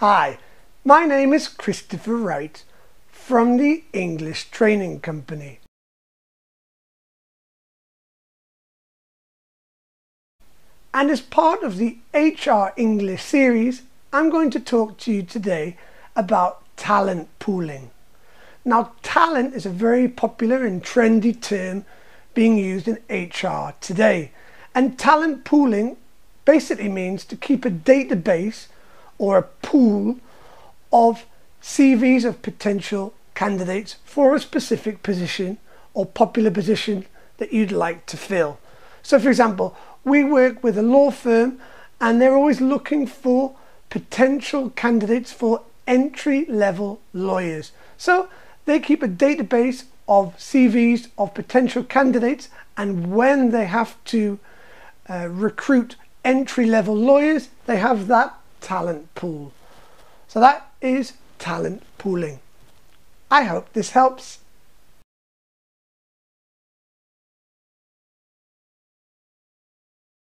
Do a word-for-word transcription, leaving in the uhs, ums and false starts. Hi, my name is Christopher Wright from the English Training Company. And as part of the H R English series, I'm going to talk to you today about talent pooling. Now, talent is a very popular and trendy term being used in H R today. And talent pooling basically means to keep a database or a pool of C Vs of potential candidates for a specific position or popular position that you'd like to fill. So for example, we work with a law firm and they're always looking for potential candidates for entry-level lawyers. So they keep a database of C Vs of potential candidates, and when they have to uh, recruit entry-level lawyers, they have that talent pool. So that is talent pooling. I hope this helps.